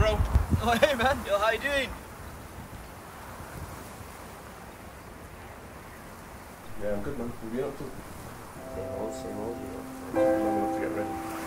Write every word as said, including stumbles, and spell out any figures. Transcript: bro. Oh, hey, man. Yo, how you doing? Yeah, I'm good, man. We've been up to... I don't know, same old, you know. I'm going to get ready.